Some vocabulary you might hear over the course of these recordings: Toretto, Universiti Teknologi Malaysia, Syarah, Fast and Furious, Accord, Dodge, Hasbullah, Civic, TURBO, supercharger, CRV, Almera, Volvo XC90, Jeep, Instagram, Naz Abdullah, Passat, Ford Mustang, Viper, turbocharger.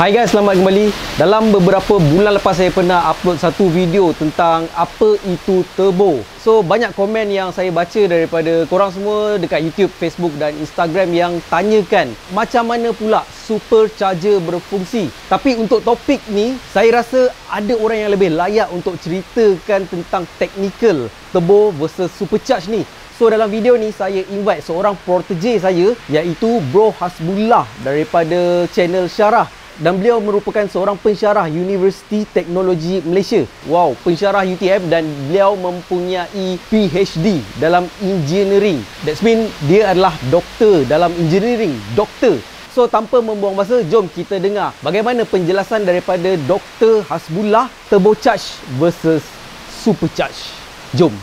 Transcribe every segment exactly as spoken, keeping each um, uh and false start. Hai guys, selamat kembali. Dalam beberapa bulan lepas saya pernah upload satu video tentang apa itu turbo. So banyak komen yang saya baca daripada korang semua dekat YouTube, Facebook dan Instagram yang tanyakan macam mana pula supercharger berfungsi. Tapi untuk topik ni, saya rasa ada orang yang lebih layak untuk ceritakan tentang technical turbo versus supercharge ni. So dalam video ni saya invite seorang protege saya, iaitu Bro Hasbullah daripada channel Syarah. Dan beliau merupakan seorang pensyarah Universiti Teknologi Malaysia. Wow, pensyarah U T M dan beliau mempunyai P H D dalam engineering. That's mean dia adalah doktor dalam engineering, doktor. So tanpa membuang masa, jom kita dengar bagaimana penjelasan daripada Doktor Hasbullah turbocharge versus supercharge. Jom.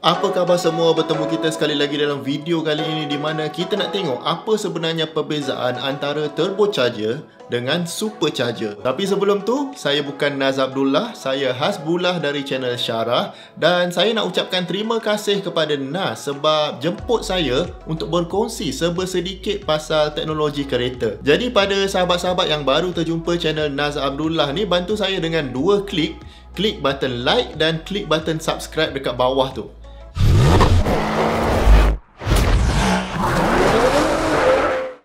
Apa khabar semua, bertemu kita sekali lagi dalam video kali ini di mana kita nak tengok apa sebenarnya perbezaan antara turbocharger dengan supercharger. Tapi sebelum tu, saya bukan Naz Abdullah, saya Hasbullah dari channel Syarah dan saya nak ucapkan terima kasih kepada Naz sebab jemput saya untuk berkongsi serba sedikit pasal teknologi kereta. Jadi pada sahabat-sahabat yang baru terjumpa channel Naz Abdullah ni, bantu saya dengan dua klik, klik button like dan klik button subscribe dekat bawah tu.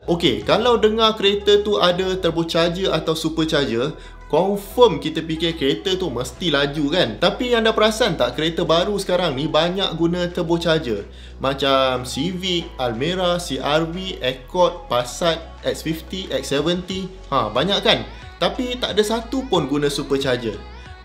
Okey, kalau dengar kereta tu ada turbocharger atau supercharger, confirm kita fikir kereta tu mesti laju kan? Tapi anda perasan tak, kereta baru sekarang ni banyak guna turbocharger. Macam Civic, Almera, C R V, Accord, Passat, X fifty, X seventy. Ha, banyak kan? Tapi tak ada satu pun guna supercharger.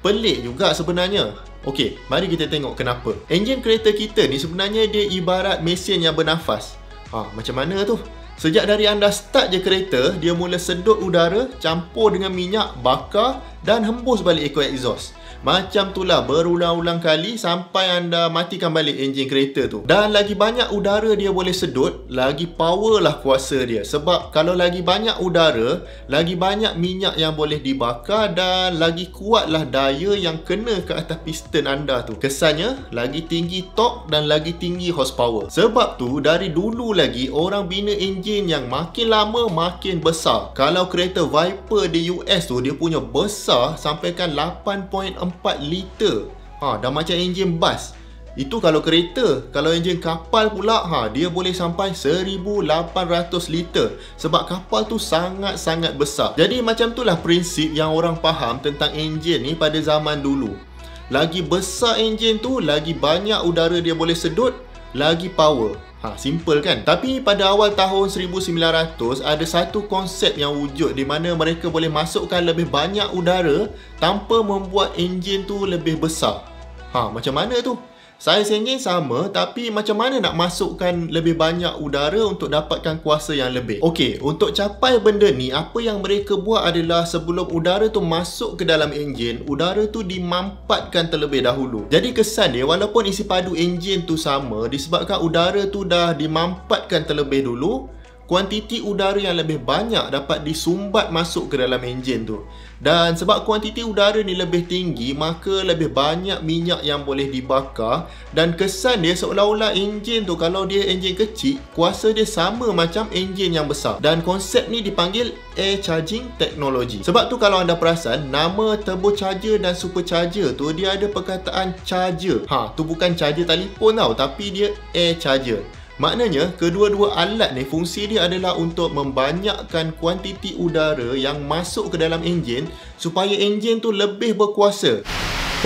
Pelik juga sebenarnya. Okey, mari kita tengok kenapa. Enjin kereta kita ni sebenarnya dia ibarat mesin yang bernafas. Ha, macam mana tu? Sejak dari anda start je kereta, dia mula sedut udara, campur dengan minyak, bakar dan hembus balik ekor exhaust. Macam itulah berulang-ulang kali sampai anda matikan balik enjin kereta tu. Dan lagi banyak udara dia boleh sedut, lagi power lah kuasa dia. Sebab kalau lagi banyak udara, lagi banyak minyak yang boleh dibakar dan lagi kuatlah daya yang kena ke atas piston anda tu. Kesannya, lagi tinggi torque dan lagi tinggi horsepower. Sebab tu, dari dulu lagi orang bina enjin yang makin lama makin besar. Kalau kereta Viper di U S tu, dia punya besar sampaikan lapan titik empat liter. Ha, dah macam enjin bas. Itu kalau kereta. Kalau enjin kapal pula, ha, dia boleh sampai seribu lapan ratus liter. Sebab kapal tu sangat-sangat besar. Jadi macam itulah prinsip yang orang faham tentang enjin ni pada zaman dulu. Lagi besar enjin tu, lagi banyak udara dia boleh sedut, lagi power. Ha, simple kan? Tapi pada awal tahun seribu sembilan ratus ada satu konsep yang wujud di mana mereka boleh masukkan lebih banyak udara tanpa membuat enjin tu lebih besar. Ha, macam mana tu? Saiz enjin sama, tapi macam mana nak masukkan lebih banyak udara untuk dapatkan kuasa yang lebih? Okey, untuk capai benda ni, apa yang mereka buat adalah sebelum udara tu masuk ke dalam enjin, udara tu dimampatkan terlebih dahulu. Jadi kesan dia, walaupun isi padu enjin tu sama, disebabkan udara tu dah dimampatkan terlebih dulu, kuantiti udara yang lebih banyak dapat disumbat masuk ke dalam enjin tu. Dan sebab kuantiti udara ni lebih tinggi, maka lebih banyak minyak yang boleh dibakar. Dan kesan dia seolah-olah enjin tu, kalau dia enjin kecil, kuasa dia sama macam enjin yang besar. Dan konsep ni dipanggil air charging technology. Sebab tu kalau anda perasan, nama turbocharger dan supercharger tu, dia ada perkataan charger. Ha, tu bukan charger telefon tau, tapi dia air charger. Maknanya, kedua-dua alat ni fungsi dia adalah untuk membanyakkan kuantiti udara yang masuk ke dalam enjin supaya enjin tu lebih berkuasa.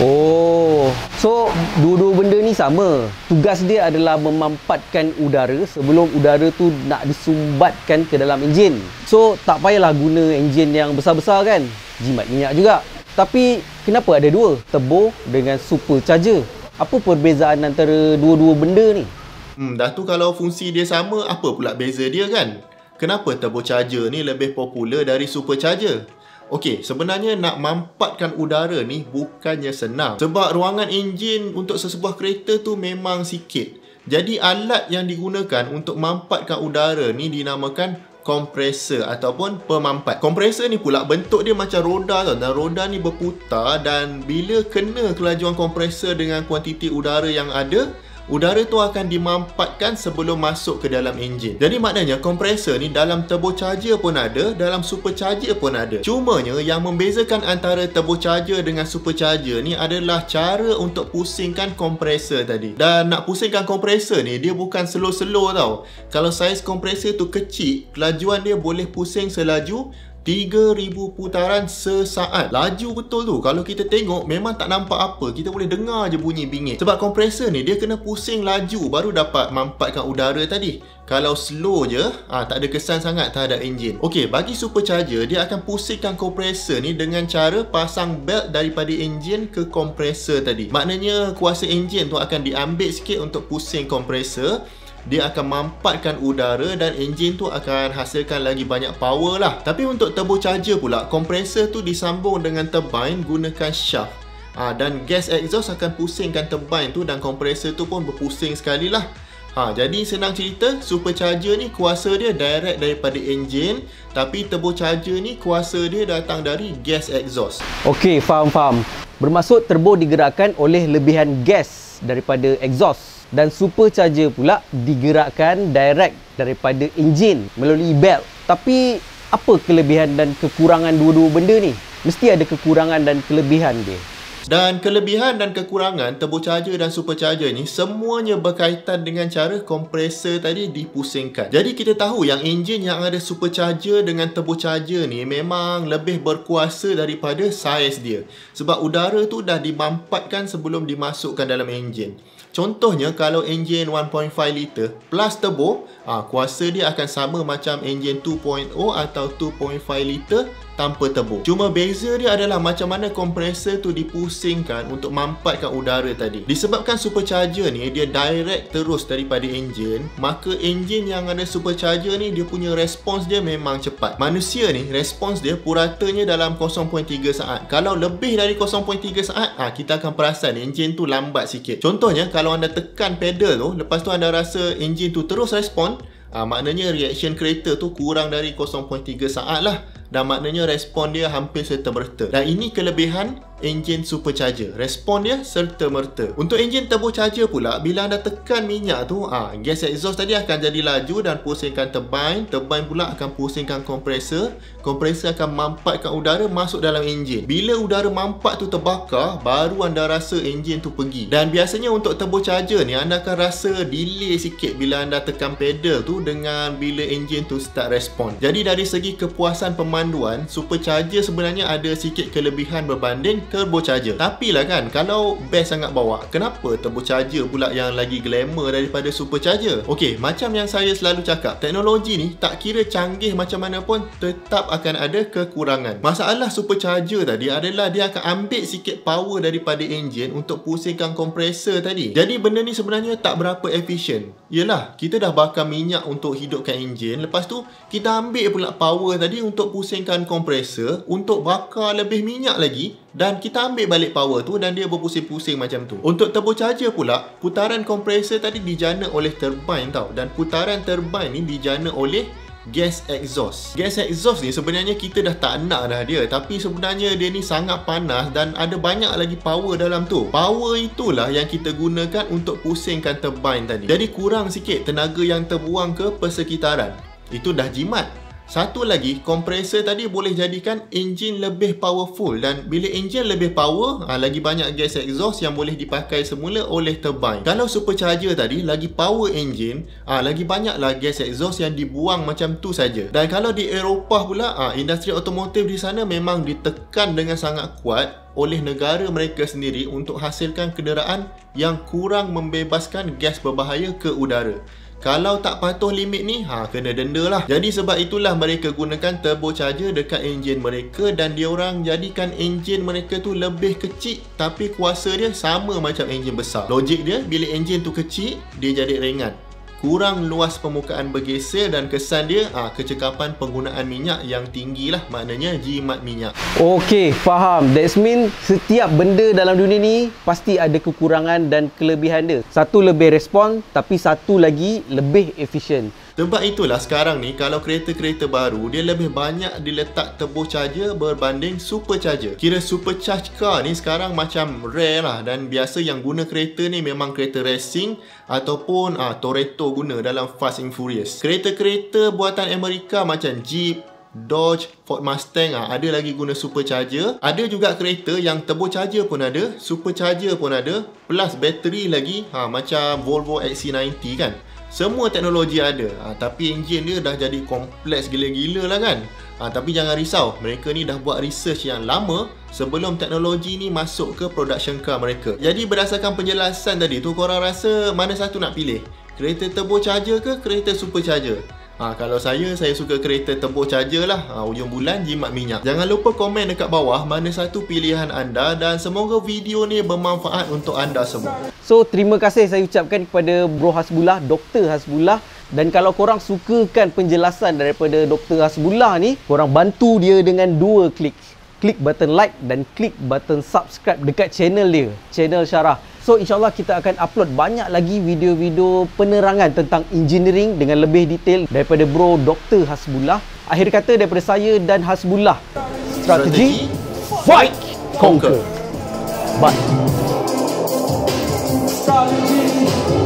Oh, so dua-dua benda ni sama. Tugas dia adalah memampatkan udara sebelum udara tu nak disumbatkan ke dalam enjin. So, tak payahlah guna enjin yang besar-besar kan? Jimat minyak juga. Tapi, kenapa ada dua? Turbo dengan supercharger. Apa perbezaan antara dua-dua benda ni? Hmm, dah tu kalau fungsi dia sama, apa pula beza dia kan? Kenapa turbocharger ni lebih popular dari supercharger? Okey, sebenarnya nak mampatkan udara ni bukannya senang. Sebab ruangan enjin untuk sesebuah kereta tu memang sikit. Jadi alat yang digunakan untuk mampatkan udara ni dinamakan kompresor ataupun pemampat. Kompresor ni pula bentuk dia macam roda tau. Dan roda ni berputar dan bila kena kelajuan kompresor dengan kuantiti udara yang ada, udara tu akan dimampatkan sebelum masuk ke dalam enjin. Jadi maknanya kompresor ni dalam turbocharger pun ada, dalam supercharger pun ada. Cumanya yang membezakan antara turbocharger dengan supercharger ni adalah cara untuk pusingkan kompresor tadi. Dan nak pusingkan kompresor ni, dia bukan slow-slow tau. Kalau saiz kompresor tu kecil, kelajuan dia boleh pusing selaju tiga ribu putaran sesaat. Laju betul tu. Kalau kita tengok memang tak nampak apa, kita boleh dengar je bunyi bingit. Sebab kompresor ni dia kena pusing laju baru dapat mampatkan udara tadi. Kalau slow je, ha, tak ada kesan sangat terhadap enjin. Okey, bagi supercharger, dia akan pusingkan kompresor ni dengan cara pasang belt daripada enjin ke kompresor tadi. Maknanya kuasa enjin tu akan diambil sikit untuk pusing kompresor. Dia akan mampatkan udara dan enjin tu akan hasilkan lagi banyak power lah. Tapi untuk turbocharger pula, kompresor tu disambung dengan turbine gunakan shaft. Ha, dan gas exhaust akan pusingkan turbine tu dan kompresor tu pun berpusing sekali lah. Ha, jadi senang cerita, supercharger ni kuasa dia direct daripada enjin, tapi turbocharger ni kuasa dia datang dari gas exhaust. Okey, faham-faham. Bermaksud turbo digerakkan oleh lebihan gas daripada exhaust dan supercharger pula digerakkan direct daripada enjin melalui belt. Tapi apa kelebihan dan kekurangan dua-dua benda ni? Mesti ada kekurangan dan kelebihan dia. Dan kelebihan dan kekurangan turbocharger dan supercharger ni semuanya berkaitan dengan cara kompresor tadi dipusingkan. Jadi kita tahu yang enjin yang ada supercharger dengan turbocharger ni memang lebih berkuasa daripada saiz dia. Sebab udara tu dah dimampatkan sebelum dimasukkan dalam enjin. Contohnya kalau enjin satu perpuluhan lima liter plus turbo, ha, kuasa dia akan sama macam enjin dua titik kosong atau dua perpuluhan lima liter tanpa turbo. Cuma beza dia adalah macam mana kompresor tu dipusingkan untuk mampatkan udara tadi. Disebabkan supercharger ni dia direct terus daripada enjin, maka enjin yang ada supercharger ni dia punya respons dia memang cepat. Manusia ni respons dia puratanya dalam kosong titik tiga saat. Kalau lebih dari kosong titik tiga saat, ha, kita akan perasan enjin tu lambat sikit. Contohnya kalau anda tekan pedal tu, lepas tu anda rasa enjin tu terus respon, ha, maknanya reaction kereta tu kurang dari kosong titik tiga saat lah. Dan maknanya respon dia hampir serta-merta. Dan ini kelebihan enjin supercharger, respon dia serta-merta. Untuk enjin turbocharger pula, bila anda tekan minyak tu, ha, gas exhaust tadi akan jadi laju dan pusingkan turbine. Turbine pula akan pusingkan kompresor. Kompresor akan mampatkan udara masuk dalam enjin. Bila udara mampat tu terbakar, baru anda rasa enjin tu pergi. Dan biasanya untuk turbocharger ni, anda akan rasa delay sikit bila anda tekan pedal tu dengan bila enjin tu start respon. Jadi dari segi kepuasan pemanduan, supercharger sebenarnya ada sikit kelebihan berbanding turbocharger. Tapi lah kan, kalau best sangat bawa, kenapa turbocharger pula yang lagi glamour daripada supercharger? Okey, macam yang saya selalu cakap, teknologi ni tak kira canggih macam mana pun tetap akan ada kekurangan. Masalah supercharger tadi adalah dia akan ambil sikit power daripada enjin untuk pusingkan kompresor tadi. Jadi benda ni sebenarnya tak berapa efisien. Yelah, kita dah bakar minyak untuk hidupkan enjin, lepas tu kita ambil pula power tadi untuk pusingkan kompresor untuk bakar lebih minyak lagi, dan kita ambil balik power tu dan dia berpusing-pusing macam tu. Untuk turbocharger pula, putaran kompresor tadi dijana oleh turbine tau, dan putaran turbine ni dijana oleh gas exhaust. Gas exhaust ni sebenarnya kita dah tak nak dah dia, tapi sebenarnya dia ni sangat panas dan ada banyak lagi power dalam tu. Power itulah yang kita gunakan untuk pusingkan turbine tadi. Jadi kurang sikit tenaga yang terbuang ke persekitaran. Itu dah jimat. Satu lagi, kompresor tadi boleh jadikan enjin lebih powerful, dan bila enjin lebih power, ha, lagi banyak gas exhaust yang boleh dipakai semula oleh turbine. Kalau supercharger tadi lagi power enjin, ha, lagi banyaklah gas exhaust yang dibuang macam tu saja. Dan kalau di Eropah pula, ha, industri otomotif di sana memang ditekan dengan sangat kuat oleh negara mereka sendiri untuk hasilkan kenderaan yang kurang membebaskan gas berbahaya ke udara. Kalau tak patuh limit ni, ha, kena denda lah. Jadi sebab itulah mereka gunakan turbocharger dekat enjin mereka, dan diorang jadikan enjin mereka tu lebih kecil tapi kuasa dia sama macam enjin besar. Logik dia, bila enjin tu kecil, dia jadi ringan, kurang luas permukaan bergeser, dan kesan dia, ha, kecekapan penggunaan minyak yang tinggi lah. Maknanya jimat minyak. Okey, faham. That means setiap benda dalam dunia ni pasti ada kekurangan dan kelebihan dia. Satu lebih respon, tapi satu lagi lebih efisien. Sebab itulah sekarang ni kalau kereta-kereta baru, dia lebih banyak diletak turbo charger berbanding supercharger. Kira supercharge car ni sekarang macam rare lah, dan biasa yang guna kereta ni memang kereta racing ataupun ah, Toretto guna dalam Fast and Furious. Kereta-kereta buatan Amerika macam Jeep, Dodge, Ford Mustang ah, ada lagi guna supercharger. Ada juga kereta yang turbocharger pun ada, supercharger pun ada, plus bateri lagi ah, macam Volvo X C sembilan puluh kan. Semua teknologi ada, ha, tapi enjin dia dah jadi kompleks gila-gila lah kan. ha, Tapi jangan risau, mereka ni dah buat research yang lama sebelum teknologi ni masuk ke production car mereka. Jadi berdasarkan penjelasan tadi tu, korang rasa mana satu nak pilih? Kereta turbocharger ke kereta supercharger? Ha, kalau saya, saya suka kereta turbocharger lah. ha, Ujung bulan jimat minyak. Jangan lupa komen dekat bawah mana satu pilihan anda, dan semoga video ni bermanfaat untuk anda semua. So terima kasih saya ucapkan kepada Bro Hasbullah, Doktor Hasbullah. Dan kalau korang sukakan penjelasan daripada Doktor Hasbullah ni, korang bantu dia dengan dua klik. Klik button like dan klik button subscribe dekat channel dia, channel Syarah. So insyaAllah kita akan upload banyak lagi video-video penerangan tentang engineering dengan lebih detail daripada Bro Doktor Hasbullah. Akhir kata daripada saya dan Hasbullah, strategi, strategi fight, conquer. Bye.